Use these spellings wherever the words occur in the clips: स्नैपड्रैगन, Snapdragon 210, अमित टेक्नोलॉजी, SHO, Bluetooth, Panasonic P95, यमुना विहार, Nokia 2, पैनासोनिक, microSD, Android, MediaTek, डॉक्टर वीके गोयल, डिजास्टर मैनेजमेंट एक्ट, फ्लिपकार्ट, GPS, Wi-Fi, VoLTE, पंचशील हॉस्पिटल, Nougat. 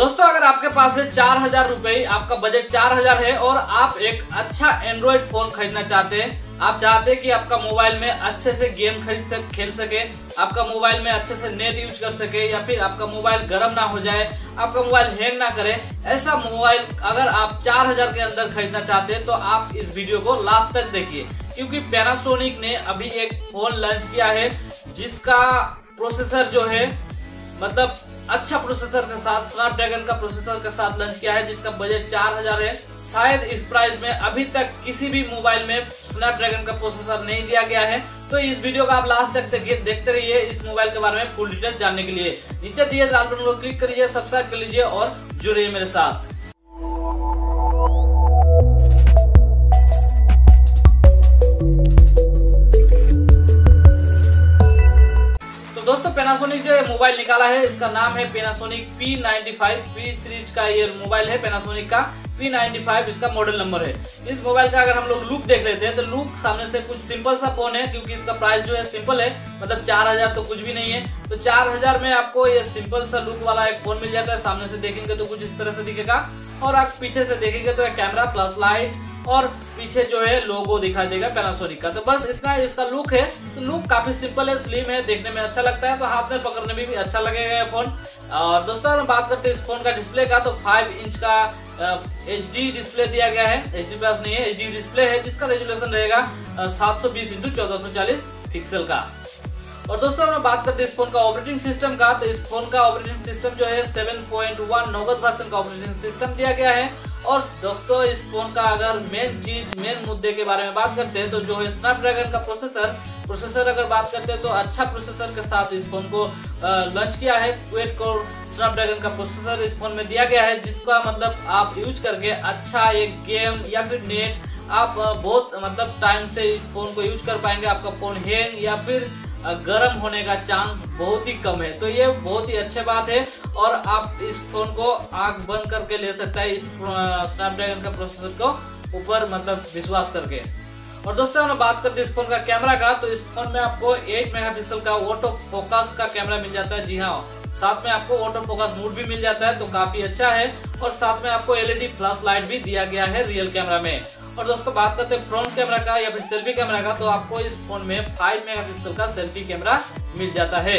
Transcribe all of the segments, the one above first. दोस्तों अगर आपके पास है 4000 रुपए, आपका बजट 4000 है और आप एक अच्छा एंड्रॉइड फोन खरीदना चाहते हैं, आप चाहते हैं कि आपका मोबाइल में अच्छे से गेम खेल सके, आपका मोबाइल में अच्छे से नेट यूज कर सके, या फिर आपका मोबाइल गर्म ना हो जाए, आपका मोबाइल हैंग ना करे, ऐसा मोबाइल अगर आप 4000 के अंदर खरीदना चाहते हैं तो आप इस वीडियो को लास्ट तक देखिए, क्योंकि पैनासोनिक ने अभी एक फोन लॉन्च किया है जिसका प्रोसेसर जो है मतलब अच्छा प्रोसेसर के साथ, स्नैपड्रैगन का प्रोसेसर के साथ लॉन्च किया है, जिसका बजट 4000 है। शायद इस प्राइस में अभी तक किसी भी मोबाइल में स्नैपड्रैगन का प्रोसेसर नहीं दिया गया है। तो इस वीडियो का आप लास्ट तक देखते रहिए इस मोबाइल के बारे में फुल डिटेल जानने के लिए। नीचे दिए लाल बटन को क्लिक करिए, सब्सक्राइब कर लीजिए और जुड़िए मेरे साथ। पैनासोनिक जो मोबाइल निकाला है इसका नाम है पैनासोनिक P95, P सीरीज का ये मोबाइल है पैनासोनिक का P95, इसका मॉडल नंबर है। इस मोबाइल का अगर हम लोग लुक देख लेते हैं तो लुक सामने से कुछ सिंपल सा फोन है, क्योंकि इसका प्राइस जो है सिंपल है, मतलब 4000 तो कुछ भी नहीं है। तो 4000 में आपको ये सिंपल सा लुक वाला एक फोन मिल जाता है। सामने से देखेंगे तो कुछ इस तरह से दिखेगा और आप पीछे से देखेंगे तो एक कैमरा प्लस लाइट और पीछे जो है लोगो दिखा देगा पैनासोनिक का। तो बस इतना इसका लुक है। तो लुक काफी सिंपल है, स्लिम है, देखने में अच्छा लगता है, तो हाथ में पकड़ने में भी अच्छा लगेगा ये फोन। और दोस्तों हम बात करते हैं इस फोन का डिस्प्ले का, तो 5 इंच का HD डिस्प्ले दिया गया है, HD प्लस नहीं है, HD डिस्प्ले है, जिसका रेजुलेशन रहेगा 720x1440 पिक्सल का। और दोस्तों हम बात करते हैं इस फोन का ऑपरेटिंग सिस्टम का, तो इस फोन का ऑपरेटिंग सिस्टम जो है 7.1 Nougat वर्जन का ऑपरेटिंग सिस्टम दिया गया है। और दोस्तों इस फोन का अगर मेन मुद्दे के बारे में बात करते हैं तो जो है स्नैपड्रैगन का प्रोसेसर अगर बात करते हैं तो अच्छा प्रोसेसर के साथ इस फोन को लॉन्च किया है। 8 कोर स्नैपड्रैगन का प्रोसेसर इस फोन में दिया गया है, जिसका मतलब आप यूज करके अच्छा एक गेम या फिर नेट आप बहुत मतलब टाइम से फोन को यूज कर पाएंगे, आपका फोन हैंग या फिर गर्म होने का चांस बहुत ही कम है। तो ये बहुत ही अच्छी बात है और आप इस फोन को आंख बंद करके ले सकता है इस स्नैपड्रैगन का प्रोसेसर को ऊपर मतलब विश्वास करके। और दोस्तों हम बात करते हैं इस फोन का कैमरा का, तो इस फोन में आपको 8 मेगापिक्सल का ऑटो फोकस का कैमरा मिल जाता है। जी हाँ, साथ में आपको ऑटो फोकस मोड भी मिल जाता है, तो काफी अच्छा है। और साथ में आपको LED फ्लैश लाइट भी दिया गया है रियल कैमरा में। और दोस्तों बात करते हैं फ्रंट कैमरा का या फिर सेल्फी कैमरा का, तो आपको इस फोन में 5 मेगापिक्सल का सेल्फी कैमरा मिल जाता है।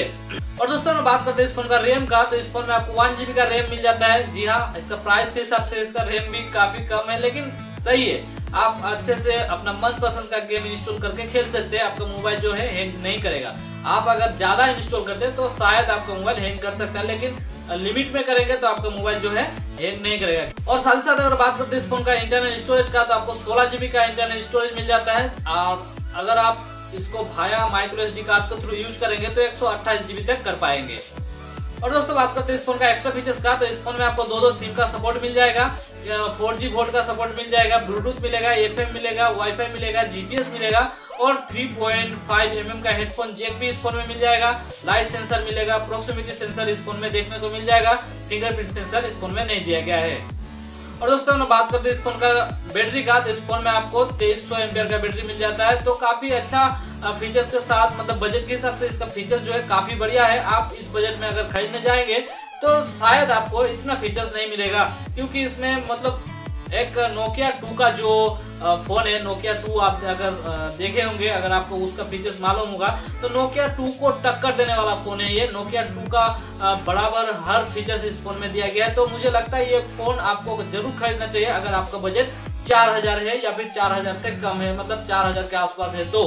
और दोस्तों हम बात करते हैं इस फोन का रैम का, तो इस फोन में आपको 1GB का रैम मिल जाता है। जी हाँ, इसका प्राइस के हिसाब से इसका रैम भी काफी कम है, लेकिन सही है, आप अच्छे से अपना मनपसंद का गेम इंस्टॉल करके खेल सकते हैं, आपका मोबाइल जो है हैंग नहीं करेगा। आप अगर ज्यादा इंस्टॉल करते हैं तो शायद आपका मोबाइल हैंग कर सकता है, लेकिन लिमिट में करेंगे तो आपका मोबाइल जो है हैंग नहीं करेगा। और साथ ही साथ अगर बात करते हैं इस फोन का इंटरनल स्टोरेज का, तो आपको 16GB का इंटरनल स्टोरेज मिल जाता है। और अगर आप इसको भाया माइक्रोSD कार्ड के थ्रू यूज करेंगे तो 128GB तक कर पाएंगे। और दोस्तों बात करते हैं इस फोन का एक्स्ट्रा फीचर्स का, तो इस फोन में आपको 2 सिम का सपोर्ट मिल जाएगा, 4G वोल्ट का सपोर्ट मिल जाएगा, ब्लूटूथ मिलेगा, FM मिलेगा, वाईफाई मिलेगा, GPS मिलेगा और 3.5mm का हेडफोन जैक भी इस फोन में मिल जाएगा, लाइट सेंसर मिलेगा, प्रॉक्सिमिटी सेंसर इस फोन में देखने को मिल जाएगा, फिंगरप्रिंट सेंसर इस फोन में नहीं दिया गया है। और दोस्तों हम बात करते हैं इस फोन का बैटरी का, तो इस फोन में आपको 2300 एमपेयर का बैटरी मिल जाता है। तो काफी अच्छा फीचर्स के साथ मतलब बजट के हिसाब से इसका फीचर्स जो है काफी बढ़िया है। आप इस बजट में अगर खरीदने जाएंगे तो शायद आपको इतना फीचर्स नहीं मिलेगा, क्योंकि इसमें मतलब एक Nokia 2 का जो फोन है, Nokia 2 आप अगर देखे होंगे, अगर आपको उसका फीचर्स मालूम होगा, तो Nokia 2 को टक्कर देने वाला फोन है ये। Nokia 2 का बराबर हर फीचर्स इस फोन में दिया गया है। तो मुझे लगता है ये फोन आपको जरूर खरीदना चाहिए अगर आपका बजट 4000 है या फिर 4000 से कम है, मतलब 4000 के आसपास है। तो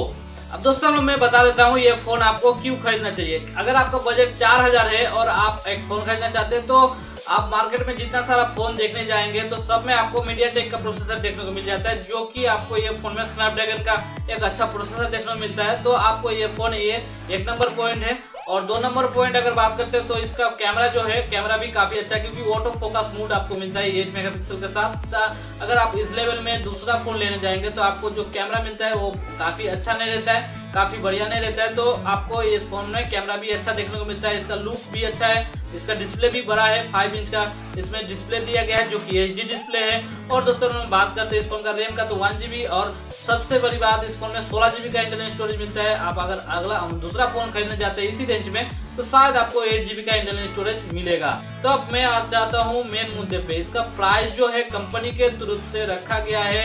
अब दोस्तों मैं बता देता हूँ ये फोन आपको क्यों खरीदना चाहिए। अगर आपका बजट 4000 है और आप एक फोन खरीदना चाहते हैं तो आप मार्केट में जितना सारा फोन देखने जाएंगे तो सब में आपको MediaTek का प्रोसेसर देखने को मिल जाता है, जो कि आपको ये फोन में स्नैपड्रैगन का एक अच्छा प्रोसेसर देखने को मिलता है। तो आपको ये फोन ये 1 नंबर पॉइंट है। और 2 नंबर पॉइंट अगर बात करते हैं तो इसका कैमरा जो है, कैमरा भी काफी अच्छा है, क्योंकि ऑटो फोकस मोड आपको मिलता है 8 मेगापिक्सल के साथ। अगर आप इस लेवल में दूसरा फोन लेने जाएंगे तो आपको जो कैमरा मिलता है वो काफी अच्छा नहीं रहता है, काफी बढ़िया नहीं रहता है। तो आपको इस फोन में कैमरा भी अच्छा देखने को मिलता है, इसका लुक भी अच्छा है, इसका डिस्प्ले भी बड़ा है, 5 इंच का इसमें डिस्प्ले दिया गया है जो कि HD डिस्प्ले है। और दोस्तों हम बात करते हैं इस फोन का रैम का, तो 1GB और सबसे बड़ी बात इस फोन में 16GB का इंटरनल स्टोरेज मिलता है। आप अगर दूसरा फोन खरीदना चाहते हैं इसी रेंज में तो शायद आपको 8 GB का इंटरनल स्टोरेज मिलेगा। तो अब मैं आज जाता हूँ मेन मुद्दे पे। इसका प्राइस जो है कंपनी के तरफ से रखा गया है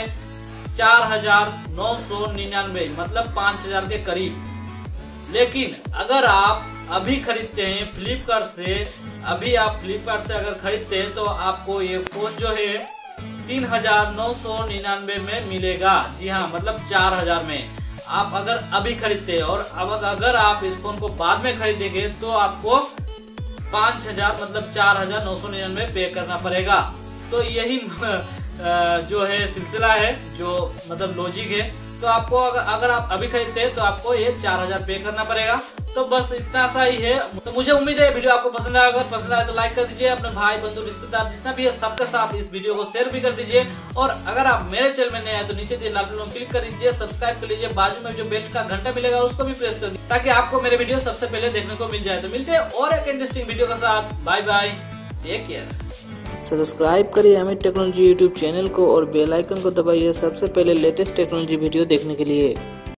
4999, मतलब 5000 के करीब। लेकिन अगर आप अभी खरीदते हैं फ्लिपकार्ट से, अभी आप फ्लिपकार्ट से अगर खरीदते हैं तो आपको ये फोन जो है 3999 में मिलेगा। जी हाँ, मतलब 4000 में आप अगर अभी खरीदते हैं। और अब अगर आप इस फोन को बाद में खरीदेंगे तो आपको 5000 मतलब 4999 पे करना पड़ेगा। तो यही जो है सिलसिला है, जो मतलब लॉजिक है। तो आपको अगर आप अभी खरीदते हैं तो आपको ये 4000 पे करना पड़ेगा। तो बस इतना सा ही है। तो मुझे उम्मीद है वीडियो आपको पसंद आया। अगर पसंद आया तो लाइक कर दीजिए, अपने भाई बंधु रिश्तेदार जितना भी है सबके साथ इस वीडियो को शेयर भी कर दीजिए। और अगर आप मेरे चैनल में नए हैं तो नीचे दिए लाल बटन क्लिक कर दीजिए, सब्सक्राइब कर लीजिए, बाजू में जो बेल का घंटा मिलेगा उसको भी प्रेस कर दीजिए ताकि आपको मेरे वीडियो सबसे पहले देखने को मिल जाए। तो मिलते हैं और एक इंटरेस्टिंग वीडियो के साथ। Bye bye, take care. Subscribe करिए अमित टेक्नोलॉजी यूट्यूब चैनल को और बेल आइकन को दबाइए सबसे पहले लेटेस्ट टेक्नोलॉजी वीडियो देखने के लिए।